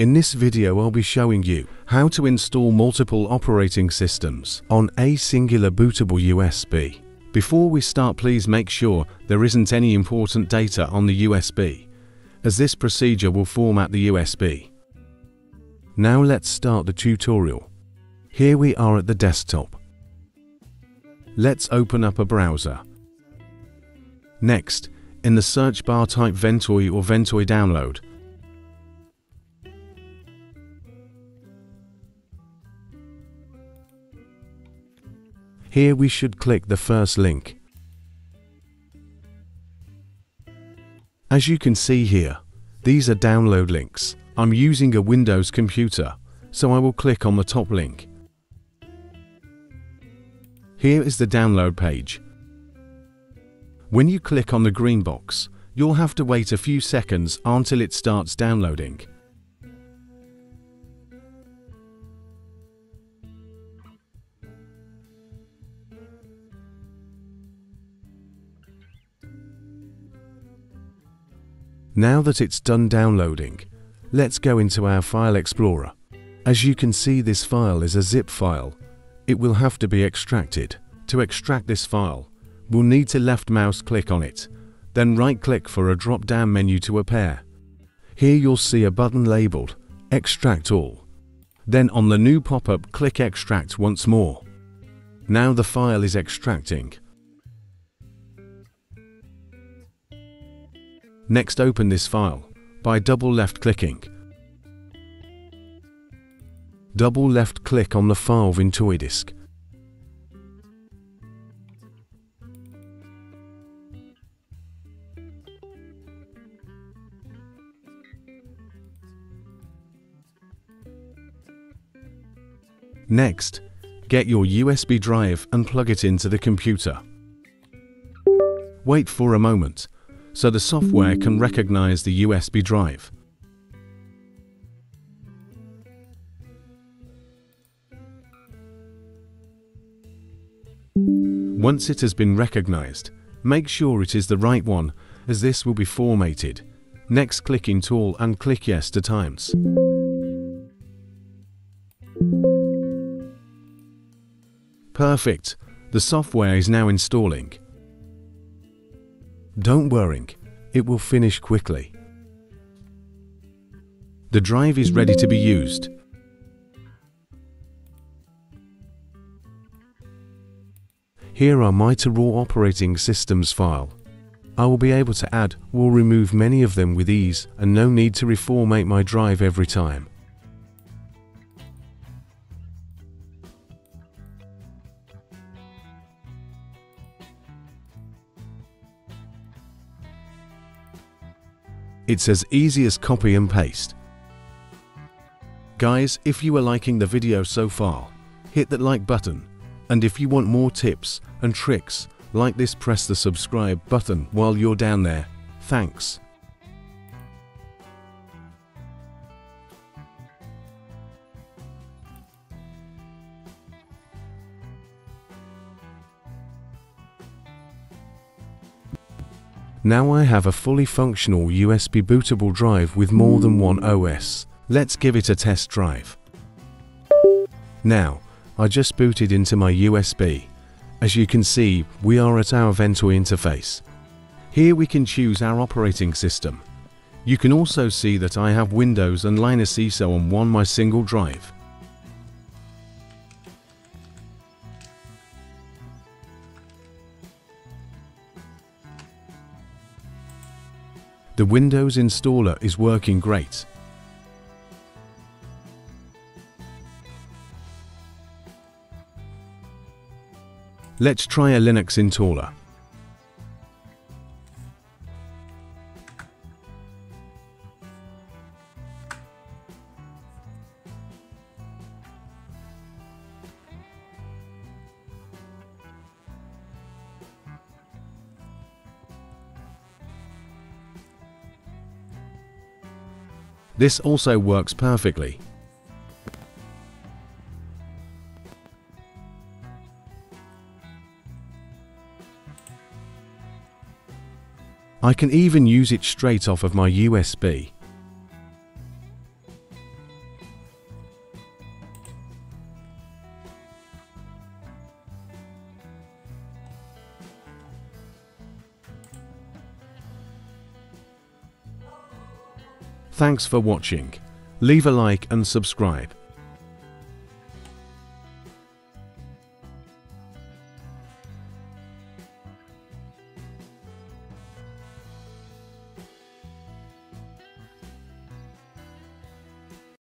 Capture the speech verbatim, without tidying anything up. In this video I'll be showing you how to install multiple operating systems on a singular bootable U S B. Before we start, please make sure there isn't any important data on the U S B, as this procedure will format the U S B. Now let's start the tutorial. Here we are at the desktop. Let's open up a browser. Next, in the search bar type Ventoy or Ventoy download. Here we should click the first link. As you can see here, these are download links. I'm using a Windows computer, so I will click on the top link. Here is the download page. When you click on the green box, you'll have to wait a few seconds until it starts downloading. Now that it's done downloading, let's go into our File Explorer. As you can see, this file is a zip file. It will have to be extracted. To extract this file, we'll need to left mouse click on it, then right click for a drop-down menu to appear. Here you'll see a button labeled Extract All. Then on the new pop-up, click Extract once more. Now the file is extracting. Next, open this file by double left clicking. Double left click on the file Ventoy two disk. Next, get your U S B drive and plug it into the computer. Wait for a moment, so the software can recognize the U S B drive. Once it has been recognized, make sure it is the right one, as this will be formatted. Next, click Into All and click Yes two times. Perfect! The software is now installing. Don't worry, it will finish quickly. The drive is ready to be used. Here are my two raw operating systems file. I will be able to add or remove many of them with ease and no need to reformat my drive every time. It's as easy as copy and paste. Guys, if you are liking the video so far, hit that like button. And if you want more tips and tricks like this, press the subscribe button while you're down there. Thanks. Now I have a fully functional U S B bootable drive with more than one O S. Let's give it a test drive. Now, I just booted into my U S B. As you can see, we are at our Ventoy interface. Here we can choose our operating system. You can also see that I have Windows and Linux I S O on one my single drive. The Windows installer is working great. Let's try a Linux installer. This also works perfectly. I can even use it straight off of my U S B. Thanks for watching. Leave a like and subscribe.